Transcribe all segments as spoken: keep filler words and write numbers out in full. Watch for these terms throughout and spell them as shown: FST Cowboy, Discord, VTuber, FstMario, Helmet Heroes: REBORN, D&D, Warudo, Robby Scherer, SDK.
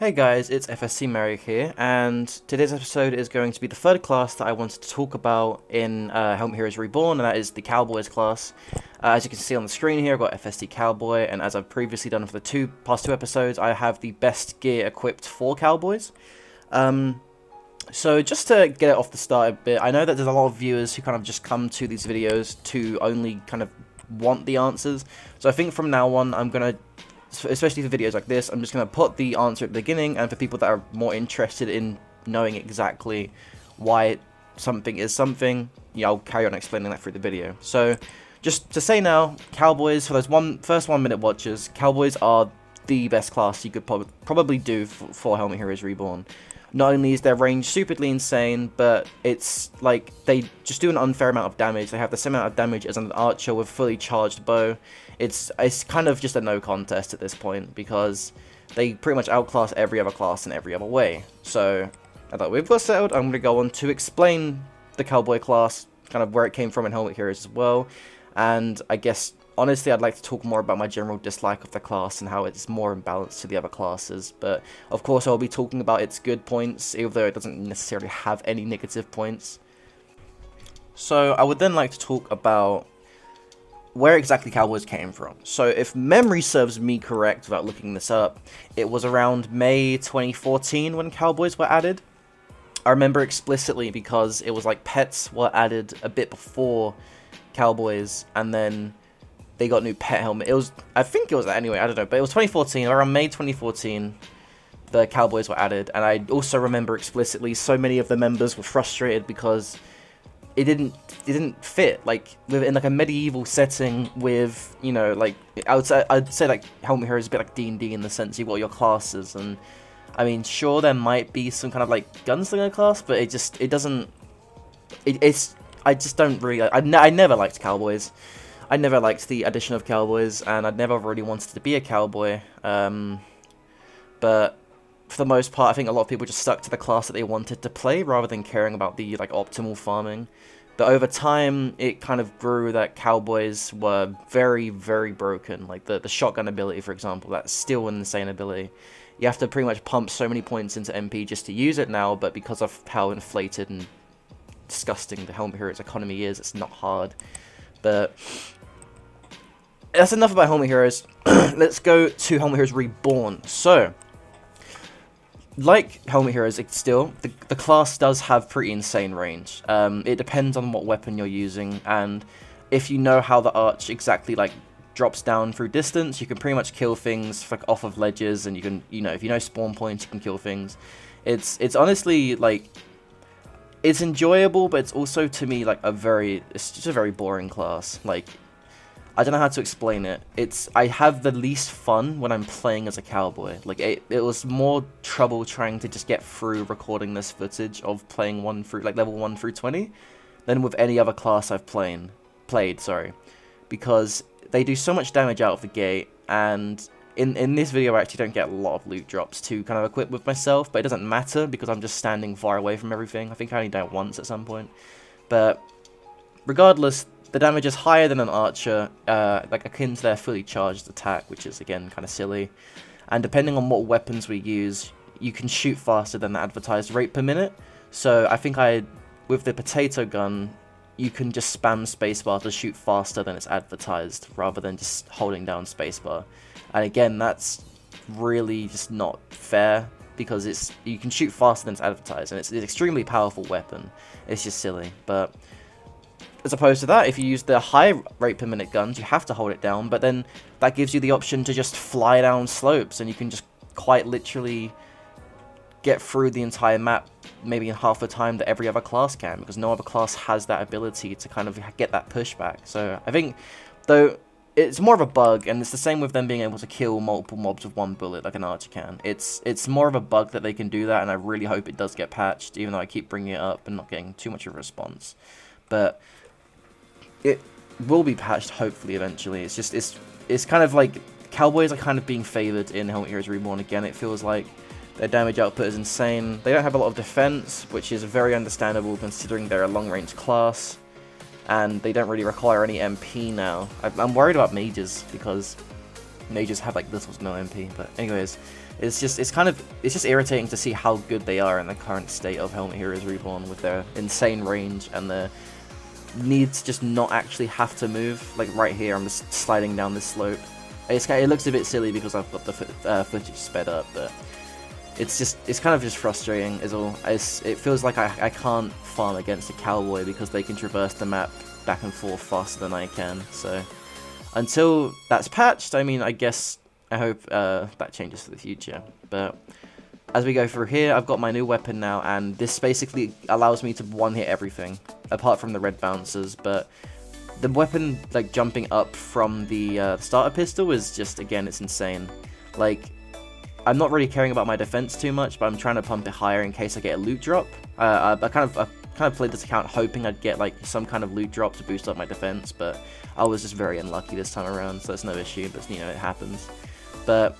Hey guys, it's FstMario here, and today's episode is going to be the third class that I wanted to talk about in uh, Helmet Heroes Reborn, and that is the Cowboys class. Uh, as you can see on the screen here, I've got F S T Cowboy, and as I've previously done for the two past two episodes, I have the best gear equipped for Cowboys. Um, so just to get it off the start a bit, I know that there's a lot of viewers who kind of just come to these videos to only kind of want the answers, so I think from now on I'm going to... especially for videos like this, I'm just going to put the answer at the beginning, and for people that are more interested in knowing exactly why something is something, yeah, I'll carry on explaining that through the video. So, just to say now, Cowboys, for those one, first one minute watchers, Cowboys are the best class you could prob probably do for, for Helmet Heroes Reborn. Not only is their range stupidly insane, but it's like they just do an unfair amount of damage. They have the same amount of damage as an archer with fully charged bow. It's it's kind of just a no contest at this point because they pretty much outclass every other class in every other way. So now that we've got settled, I'm going to go on to explain the Cowboy class, kind of where it came from in Helmet Heroes as well. And I guess, honestly, I'd like to talk more about my general dislike of the class and how it's more imbalanced to the other classes, but of course I'll be talking about its good points, even though it doesn't necessarily have any negative points. So I would then like to talk about where exactly Cowboys came from. So if memory serves me correct, without looking this up, it was around May twenty fourteen when Cowboys were added. I remember explicitly because it was like pets were added a bit before Cowboys, and then they got new pet helmet. It was, I think it was anyway, I don't know, but it was twenty fourteen, around May twenty fourteen, the Cowboys were added, and I also remember explicitly so many of the members were frustrated because it didn't, it didn't fit, like, in like a medieval setting with, you know, like, I would say, I'd say like, Helmet Heroes is a bit like D and D in the sense you've got your classes, and, I mean, sure, there might be some kind of like, gunslinger class, but it just, it doesn't, it, it's, I just don't really, I, I never liked Cowboys. I never liked the addition of Cowboys, and I'd never really wanted to be a Cowboy, um, but for the most part, I think a lot of people just stuck to the class that they wanted to play, rather than caring about the, like, optimal farming. But over time, it kind of grew that Cowboys were very, very broken. Like, the, the shotgun ability, for example, that's still an insane ability. You have to pretty much pump so many points into M P just to use it now, but because of how inflated and disgusting the Helmet Heroes economy is, it's not hard. But... that's enough about Helmet Heroes. Let's go to Helmet Heroes Reborn. So, like Helmet Heroes, it's still, the, the class does have pretty insane range. Um, it depends on what weapon you're using, and if you know how the arch exactly like drops down through distance, you can pretty much kill things for, off of ledges, and you can, you know, if you know spawn points, you can kill things. It's it's honestly like, it's enjoyable, but it's also to me like a very, it's just a very boring class. Like, I don't know how to explain it. It's, I have the least fun when I'm playing as a Cowboy. Like, it, it was more trouble trying to just get through recording this footage of playing one through, like, level one through twenty, than with any other class I've played, played, sorry. Because they do so much damage out of the gate, and in, in this video I actually don't get a lot of loot drops to kind of equip with myself, but it doesn't matter because I'm just standing far away from everything. I think I only died once at some point. But regardless, the damage is higher than an archer, uh, like akin to their fully charged attack, which is again kind of silly. And depending on what weapons we use, you can shoot faster than the advertised rate per minute. So I think I, with the potato gun, you can just spam spacebar to shoot faster than it's advertised, rather than just holding down spacebar. And again, that's really just not fair because it's, you can shoot faster than it's advertised, and it's, it's an extremely powerful weapon. It's just silly, but. As opposed to that, if you use the high rate per minute guns, you have to hold it down, but then that gives you the option to just fly down slopes, and you can just quite literally get through the entire map maybe in half the time that every other class can, because no other class has that ability to kind of get that pushback. So I think, though, it's more of a bug, and it's the same with them being able to kill multiple mobs with one bullet like an archer can. It's, it's more of a bug that they can do that, and I really hope it does get patched, even though I keep bringing it up and not getting too much of a response. But... it will be patched, hopefully, eventually. It's just, it's it's kind of like, Cowboys are kind of being favoured in Helmet Heroes Reborn again, it feels like. Their damage output is insane. They don't have a lot of defence, which is very understandable considering they're a long-range class. And they don't really require any M P now. I, I'm worried about mages, because and they just have like little to no M P. But anyways, it's just it's kind of it's just irritating to see how good they are in the current state of Helmet Heroes Reborn with their insane range and their need to just not actually have to move. Like right here, I'm just sliding down this slope. It's kind of, it looks a bit silly because I've got the foot, uh, footage sped up, but it's just it's kind of just frustrating is all. It's, it feels like I, I can't farm against a cowboy because they can traverse the map back and forth faster than I can. So until that's patched, I mean, I guess I hope uh, that changes for the future. But as we go through here, I've got my new weapon now, and this basically allows me to one-hit everything, apart from the red bouncers, but the weapon, like, jumping up from the uh, starter pistol is just, again, it's insane. Like, I'm not really caring about my defense too much, but I'm trying to pump it higher in case I get a loot drop. Uh, I, I kind of I kind of played this account hoping I'd get, like, some kind of loot drop to boost up my defense, but I was just very unlucky this time around, so that's no issue, but, you know, it happens. But,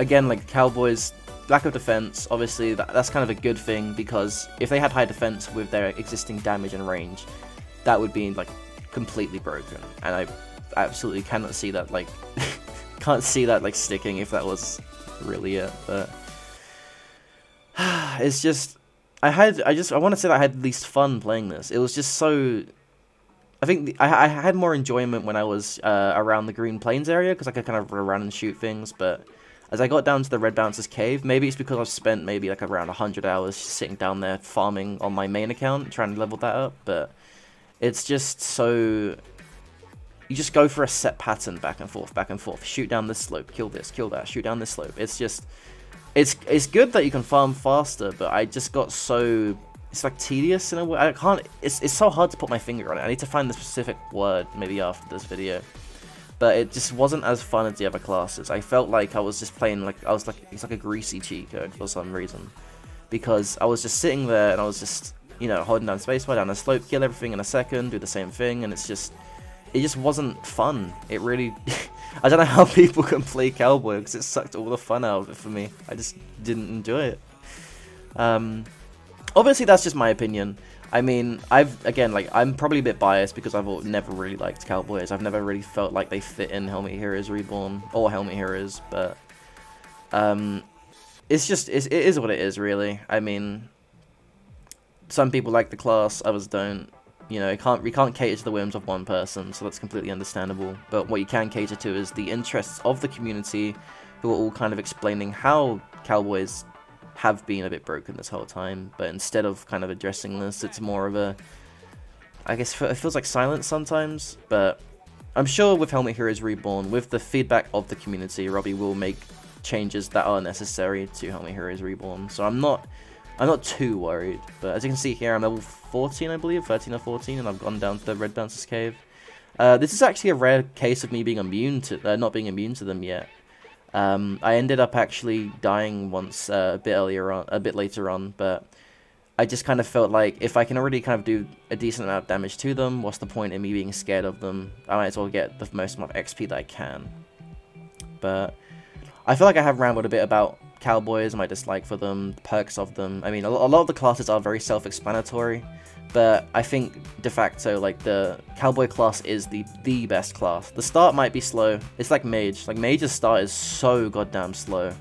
again, like, Cowboys... lack of defense, obviously, that, that's kind of a good thing, because if they had high defense with their existing damage and range, that would be, like, completely broken, and I absolutely cannot see that, like, can't see that, like, sticking if that was really it, but it's just, I had, I just, I want to say that I had the least fun playing this. It was just so, I think the, I, I had more enjoyment when I was uh, around the Green Plains area, because I could kind of run around and shoot things, but as I got down to the Red Bouncer's Cave, maybe it's because I've spent maybe like around a hundred hours sitting down there farming on my main account, trying to level that up, but it's just so... you just go for a set pattern back and forth, back and forth, shoot down this slope, kill this, kill that, shoot down this slope. It's just... It's it's good that you can farm faster, but I just got so... it's like tedious in a way. I can't... It's, it's so hard to put my finger on it. I need to find the specific word maybe after this video. But it just wasn't as fun as the other classes. I felt like I was just playing like I was like it's like a greasy cheat code for some reason, because I was just sitting there and I was just, you know, holding down spacebar down a slope, kill everything in a second, do the same thing, and it's just it just wasn't fun. It really I don't know how people can play Cowboy, because it sucked all the fun out of it for me. I just didn't enjoy it. Um, obviously that's just my opinion. I mean, I've, again, like, I'm probably a bit biased because I've never really liked Cowboys. I've never really felt like they fit in Helmet Heroes Reborn or Helmet Heroes, but um, it's just, it's, it is what it is, really. I mean, some people like the class, others don't. You know, you can't, you can't cater to the whims of one person, so that's completely understandable. But what you can cater to is the interests of the community, who are all kind of explaining how Cowboys have been a bit broken this whole time, but instead of kind of addressing this, it's more of a, I guess it feels like silence sometimes, but I'm sure with Helmet Heroes Reborn, with the feedback of the community, Robby will make changes that are necessary to Helmet Heroes Reborn, so I'm not I'm not too worried. But as you can see here, I'm level fourteen, I believe, thirteen or fourteen, and I've gone down to the Red Bouncer's Cave. Uh, this is actually a rare case of me being immune to, uh, not being immune to them yet. Um, I ended up actually dying once uh, a bit earlier on, a bit later on, but I just kind of felt like if I can already kind of do a decent amount of damage to them, what's the point in me being scared of them? I might as well get the most amount of X P that I can. But I feel like I have rambled a bit about Cowboys, my dislike for them, the perks of them. I mean, a lot of the classes are very self-explanatory, but I think de facto, like, the Cowboy class is the the best class. The start might be slow. It's like Mage. Like, Mage's start is so goddamn slow.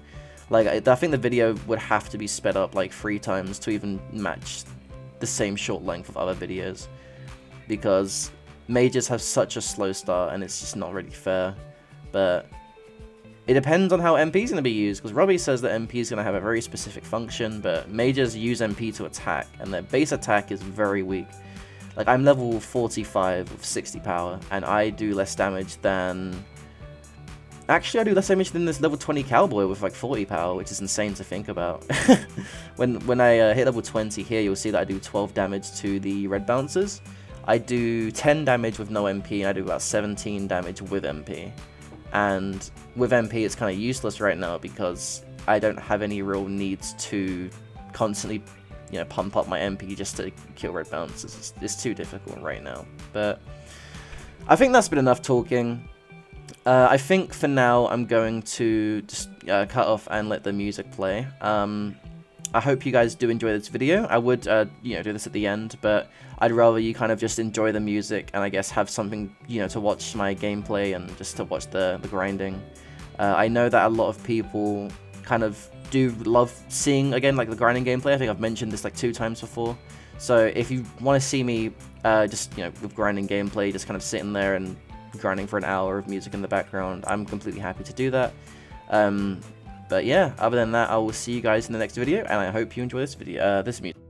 Like, I, I think the video would have to be sped up, like, three times to even match the same short length of other videos, because Mages have such a slow start, and it's just not really fair. But it depends on how M P is going to be used, because Robby says that M P is going to have a very specific function, but Mages use M P to attack, and their base attack is very weak. Like, I'm level forty-five with sixty power, and I do less damage than... Actually, I do less damage than this level twenty Cowboy with, like, forty power, which is insane to think about. when when I uh, hit level twenty here, you'll see that I do twelve damage to the Red Bouncers. I do ten damage with no M P, and I do about seventeen damage with M P. And with M P, it's kind of useless right now because I don't have any real needs to constantly, you know, pump up my M P just to kill red bouncers. It's, it's too difficult right now. But I think that's been enough talking. Uh, I think for now I'm going to just uh, cut off and let the music play. Um, I hope you guys do enjoy this video. I would, uh, you know, do this at the end, but I'd rather you kind of just enjoy the music and I guess have something, you know, to watch my gameplay and just to watch the, the grinding. Uh, I know that a lot of people kind of do love seeing, again, like the grinding gameplay. I think I've mentioned this like two times before. So if you want to see me uh, just, you know, with grinding gameplay, just kind of sitting there and grinding for an hour of music in the background, I'm completely happy to do that. Um, but yeah, other than that, I will see you guys in the next video, and I hope you enjoy this video, uh, this music.